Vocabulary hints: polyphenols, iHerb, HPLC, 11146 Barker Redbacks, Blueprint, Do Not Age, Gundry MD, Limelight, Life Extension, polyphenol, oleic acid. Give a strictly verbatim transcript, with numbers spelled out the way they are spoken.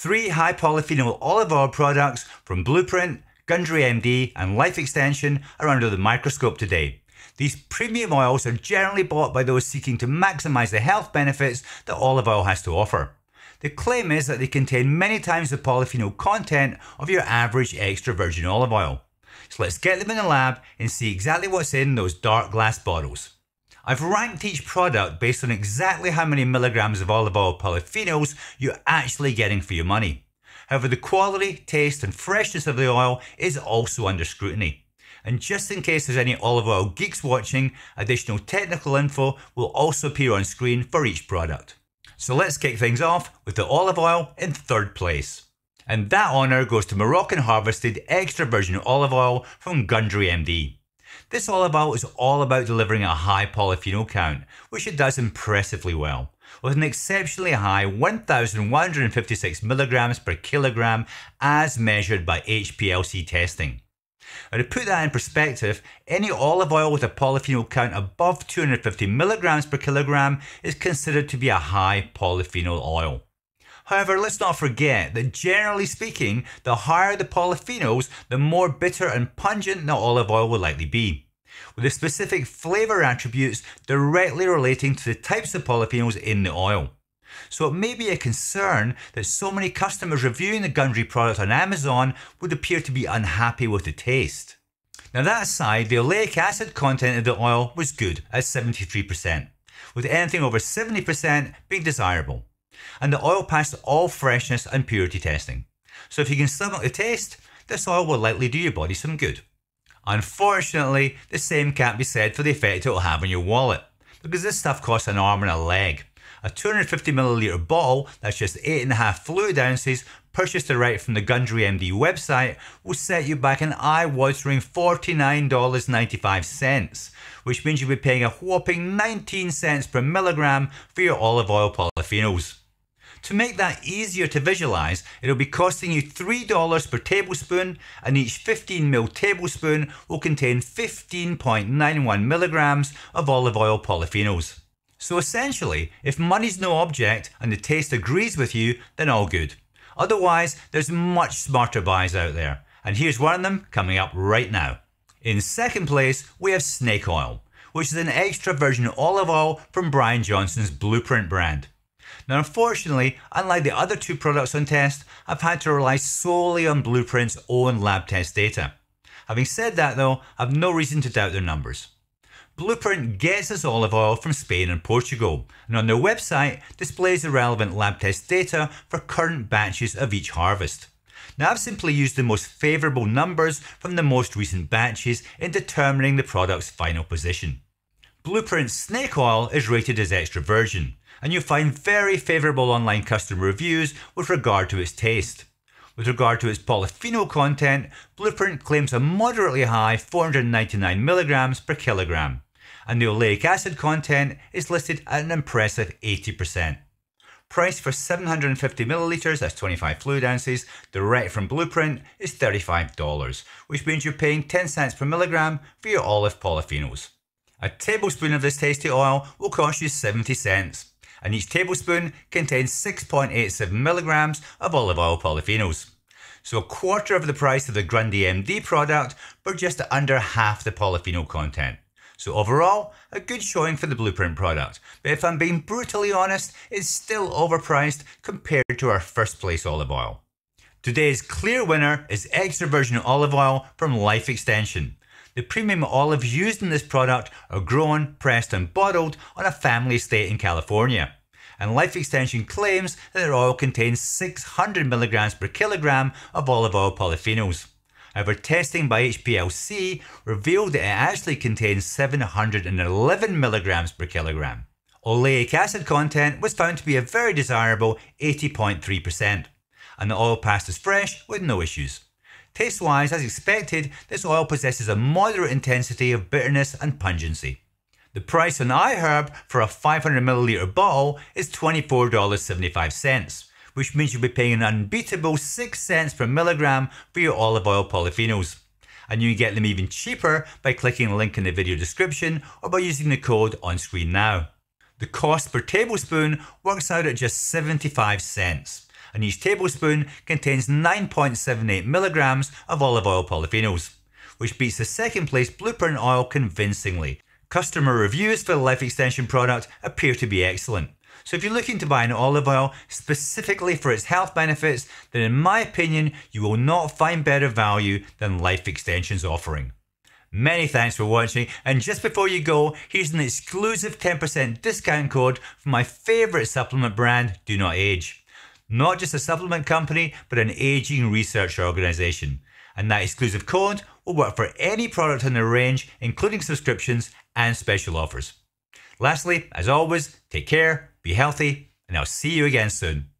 three high polyphenol olive oil products from Blueprint, Gundry M D and Life Extension are under the microscope today. These premium oils are generally bought by those seeking to maximize the health benefits that olive oil has to offer. The claim is that they contain many times the polyphenol content of your average extra virgin olive oil. So let's get them in the lab and see exactly what's in those dark glass bottles. I've ranked each product based on exactly how many milligrams of olive oil polyphenols you're actually getting for your money. However, the quality, taste and freshness of the oil is also under scrutiny. And just in case there's any olive oil geeks watching, additional technical info will also appear on screen for each product. So let's kick things off with the olive oil in third place. And that honour goes to Moroccan harvested extra virgin olive oil from Gundry M D. This olive oil is all about delivering a high polyphenol count, which it does impressively well, with an exceptionally high one thousand one hundred fifty-six milligrams per kilogram as measured by H P L C testing. Now, to put that in perspective, any olive oil with a polyphenol count above two hundred fifty milligrams per kilogram is considered to be a high polyphenol oil. However, let's not forget that generally speaking, the higher the polyphenols, the more bitter and pungent the olive oil will likely be, with the specific flavour attributes directly relating to the types of polyphenols in the oil. So it may be a concern that so many customers reviewing the Gundry product on Amazon would appear to be unhappy with the taste. Now that aside, the oleic acid content of the oil was good at seventy-three percent, with anything over seventy percent being desirable. And the oil passed all freshness and purity testing. So if you can stomach the taste, this oil will likely do your body some good. Unfortunately, the same can't be said for the effect it will have on your wallet, because this stuff costs an arm and a leg. A two hundred fifty milliliter bottle that's just eight point five fluid ounces purchased direct from the Gundry M D website will set you back an eye-watering forty-nine dollars and ninety-five cents, which means you'll be paying a whopping nineteen cents per milligram for your olive oil polyphenols. To make that easier to visualise, it'll be costing you three dollars per tablespoon, and each fifteen milliliter tablespoon will contain fifteen point nine one milligrams of olive oil polyphenols. So essentially, if money's no object and the taste agrees with you, then all good. Otherwise, there's much smarter buys out there, and here's one of them coming up right now. In second place, we have snake oil, which is an extra virgin olive oil from Brian Johnson's Blueprint brand. Now unfortunately, unlike the other two products on test, I've had to rely solely on Blueprint's own lab test data. Having said that though, I've no reason to doubt their numbers. Blueprint gets its olive oil from Spain and Portugal, and on their website displays the relevant lab test data for current batches of each harvest. Now I've simply used the most favourable numbers from the most recent batches in determining the product's final position. Blueprint snake oil is rated as extra virgin, and you'll find very favourable online customer reviews with regard to its taste. With regard to its polyphenol content, Blueprint claims a moderately high four hundred ninety-nine milligrams per kilogram, and the oleic acid content is listed at an impressive eighty percent. Price for seven hundred fifty milliliters, that's twenty-five fluid ounces, direct from Blueprint is thirty-five dollars, which means you're paying ten cents per milligram for your olive polyphenols. A tablespoon of this tasty oil will cost you seventy cents, and each tablespoon contains six point eight seven milligrams of olive oil polyphenols. So a quarter of the price of the Gundry M D product, but just under half the polyphenol content. So overall, a good showing for the Blueprint product, but if I'm being brutally honest, it's still overpriced compared to our first place olive oil. Today's clear winner is extra virgin olive oil from Life Extension. The premium olives used in this product are grown, pressed and bottled on a family estate in California, and Life Extension claims that their oil contains six hundred milligrams per kilogram of olive oil polyphenols. However, testing by H P L C revealed that it actually contains seven hundred eleven milligrams per kilogram. Oleic acid content was found to be a very desirable eighty point three percent, and the oil passed as fresh with no issues. Taste-wise, as expected, this oil possesses a moderate intensity of bitterness and pungency. The price on iHerb for a five hundred milliliter bottle is twenty-four dollars and seventy-five cents, which means you'll be paying an unbeatable six cents per milligram for your olive oil polyphenols. And you can get them even cheaper by clicking the link in the video description or by using the code on screen now. The cost per tablespoon works out at just seventy-five cents. and each tablespoon contains nine point seven eight milligrams of olive oil polyphenols, which beats the second place Blueprint oil convincingly. Customer reviews for the Life Extension product appear to be excellent. So if you're looking to buy an olive oil specifically for its health benefits, then in my opinion, you will not find better value than Life Extension's offering. Many thanks for watching, and just before you go, here's an exclusive ten percent discount code for my favorite supplement brand, Do Not Age. Not just a supplement company, but an aging research organization. And that exclusive code will work for any product in the range, including subscriptions and special offers. Lastly, as always, take care, be healthy, and I'll see you again soon.